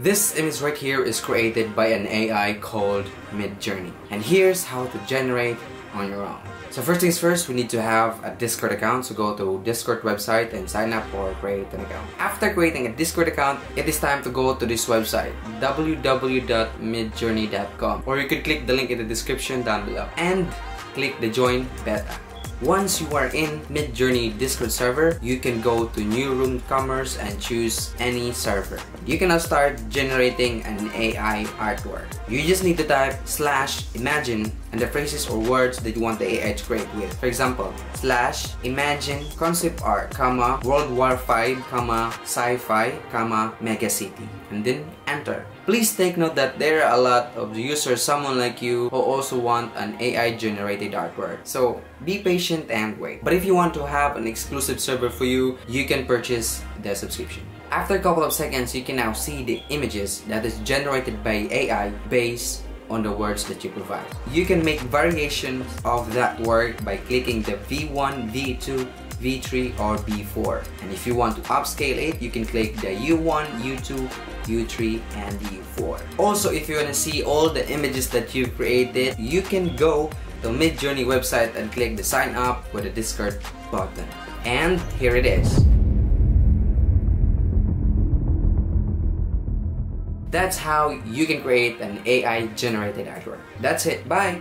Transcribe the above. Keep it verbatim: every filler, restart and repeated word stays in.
This image right here is created by an A I called Midjourney, and here's how to generate on your own. So first things first, we need to have a Discord account, so go to Discord website and sign up or create an account. After creating a Discord account, it is time to go to this website, w w w dot midjourney dot com, or you can click the link in the description down below and click the join beta. Once you are in Midjourney Discord server, you can go to New Room Commerce and choose any server. You can now start generating an A I artwork. You just need to type slash imagine and the phrases or words that you want the A I to create with. For example, slash imagine concept art, comma, World War five, comma, sci-fi, comma, mega city, and then enter. Please take note that there are a lot of users, someone like you, who also want an A I generated artwork. So be patient and wait. But if you want to have an exclusive server for you, you can purchase the subscription. After a couple of seconds, you can now see the images that is generated by A I based on the words that you provide. You can make variations of that work by clicking the V one, V two, V three or V four, and if you want to upscale it, you can click the U one, U two, U three and U four. Also, if you want to see all the images that you created, you can go to Midjourney website and click the sign up with the Discord button, and here it is. That's how you can create an A I generated artwork. That's it, bye!